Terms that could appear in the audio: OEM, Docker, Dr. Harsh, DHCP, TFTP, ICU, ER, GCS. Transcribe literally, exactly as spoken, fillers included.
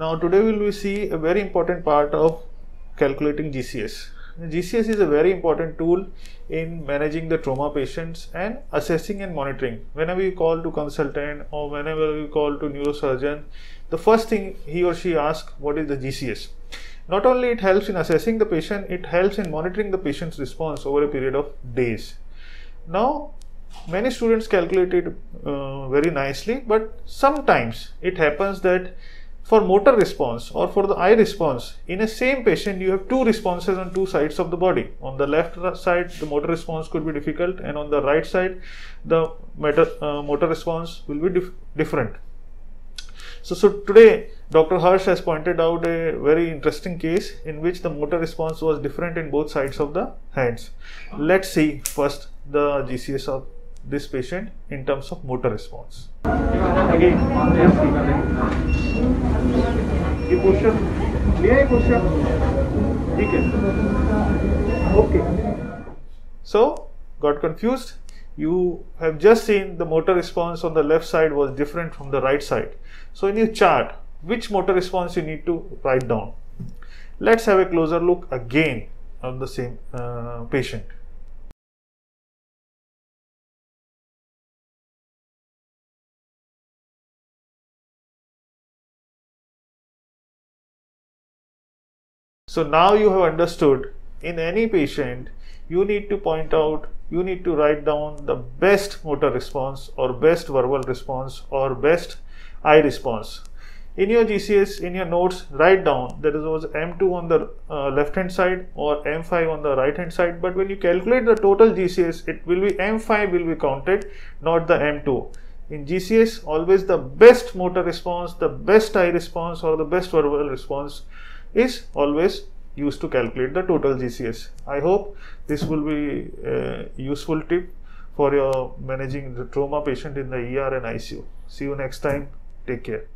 Now today we will see a very important part of calculating G C S. G C S is a very important tool in managing the trauma patients and assessing and monitoring. Whenever you call to consultant or whenever you call to neurosurgeon, the first thing he or she asks, what is the G C S? Not only it helps in assessing the patient, it helps in monitoring the patient's response over a period of days. Now, many students calculate it uh, very nicely, but sometimes it happens that for motor response or for the eye response, in a same patient you have two responses on two sides of the body. On the left side, the motor response could be difficult, and on the right side, the motor, uh, motor response will be dif different. So, so today, Doctor Harsh has pointed out a very interesting case in which the motor response was different in both sides of the hands. Let's see first the G C S of this patient in terms of motor response. Again, okay. So, got confused. You have just seen the motor response on the left side was different from the right side. So, in your chart, which motor response you need to write down? Let's have a closer look again on the same uh, patient. So now you have understood, in any patient, you need to point out, you need to write down the best motor response or best verbal response or best eye response. In your G C S, in your notes, write down that it was M two on the uh, left hand side or M five on the right hand side. But when you calculate the total G C S, it will be M five will be counted, not the M two. In G C S, always the best motor response, the best eye response or the best verbal response is always used to calculate the total G C S. I hope this will be a useful tip for your managing the trauma patient in the E R and I C U. See you next time. Take care.